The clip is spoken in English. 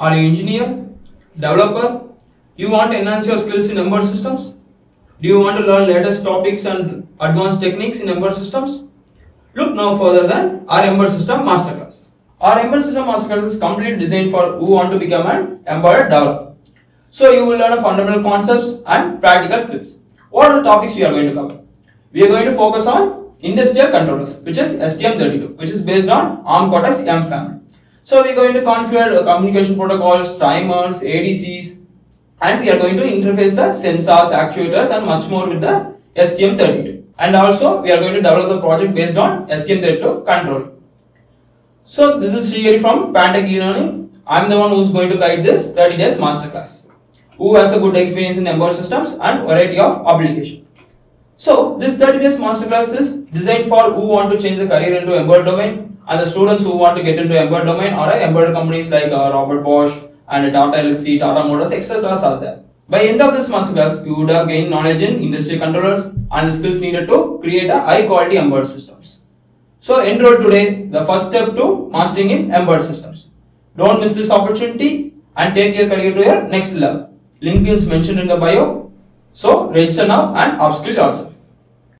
Are you engineer, developer? You want to enhance your skills in number systems? Do you want to learn latest topics and advanced techniques in embedded systems? Look now further than our embedded system masterclass. Our embedded system masterclass is completely designed for who want to become an embedded developer. So you will learn a fundamental concepts and practical skills. What are the topics we are going to cover? We are going to focus on industrial controllers, which is STM32, which is based on ARM Cortex-M family. So we are going to configure communication protocols, timers, ADCs, and we are going to interface the sensors, actuators and much more with the STM32. And also we are going to develop a project based on STM32 control. So this is Shriyari from Pantech eLearning. I am the one who is going to guide this 30 days masterclass. Who has a good experience in embedded systems and variety of application. So this 30 days masterclass is designed for who want to change the career into embedded domain and the students who want to get into embedded domain or embedded companies like Robert Bosch and Tata Elxsi, Tata Motors, etc. are there. By end of this masterclass, you would have gained knowledge in industry controllers and the skills needed to create a high quality embedded systems. So enroll today, the first step to mastering in embedded systems. Don't miss this opportunity and take your career to your next level. Link is mentioned in the bio. So register now and upskill yourself.